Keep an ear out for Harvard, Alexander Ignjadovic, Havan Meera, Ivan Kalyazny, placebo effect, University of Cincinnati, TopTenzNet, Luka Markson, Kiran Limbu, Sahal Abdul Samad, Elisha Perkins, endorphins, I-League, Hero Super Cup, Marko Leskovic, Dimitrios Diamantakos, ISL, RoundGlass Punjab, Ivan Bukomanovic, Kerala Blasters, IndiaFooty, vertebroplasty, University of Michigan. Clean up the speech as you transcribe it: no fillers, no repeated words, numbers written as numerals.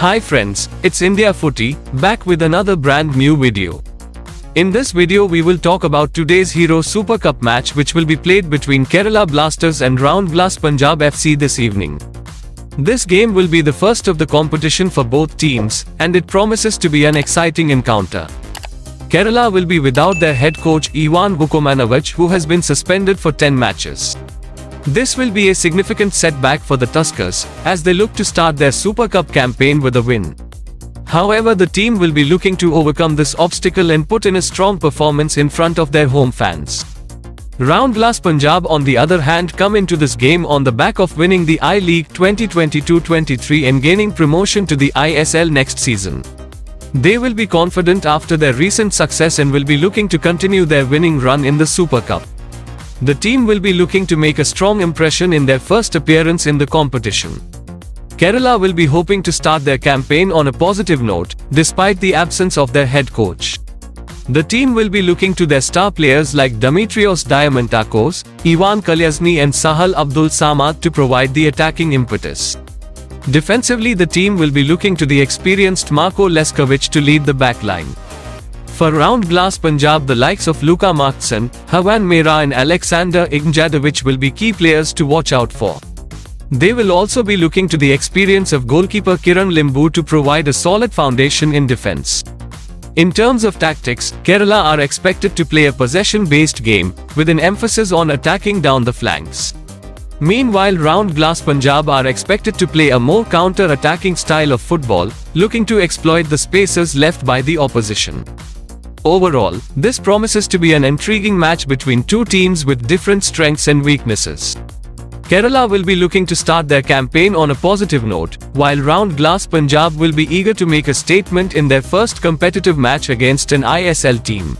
Hi friends, it's India Footy, back with another brand new video. In this video we will talk about today's Hero Super Cup match which will be played between Kerala Blasters and RoundGlass Punjab FC this evening. This game will be the first of the competition for both teams, and it promises to be an exciting encounter. Kerala will be without their head coach Ivan Bukomanovic, who has been suspended for 10 matches. This will be a significant setback for the Tuskers, as they look to start their Super Cup campaign with a win. However, the team will be looking to overcome this obstacle and put in a strong performance in front of their home fans. RoundGlass Punjab, on the other hand, come into this game on the back of winning the I-League 2022-23 and gaining promotion to the ISL next season. They will be confident after their recent success and will be looking to continue their winning run in the Super Cup. The team will be looking to make a strong impression in their first appearance in the competition. Kerala will be hoping to start their campaign on a positive note, despite the absence of their head coach. The team will be looking to their star players like Dimitrios Diamantakos, Ivan Kalyazny and Sahal Abdul Samad to provide the attacking impetus. Defensively, the team will be looking to the experienced Marko Leskovic to lead the backline. For RoundGlass Punjab, the likes of Luka Markson, Havan Meera and Alexander Ignjadovic will be key players to watch out for. They will also be looking to the experience of goalkeeper Kiran Limbu to provide a solid foundation in defense. In terms of tactics, Kerala are expected to play a possession-based game, with an emphasis on attacking down the flanks. Meanwhile, RoundGlass Punjab are expected to play a more counter-attacking style of football, looking to exploit the spaces left by the opposition. Overall, this promises to be an intriguing match between two teams with different strengths and weaknesses. Kerala will be looking to start their campaign on a positive note, while RoundGlass Punjab will be eager to make a statement in their first competitive match against an ISL team.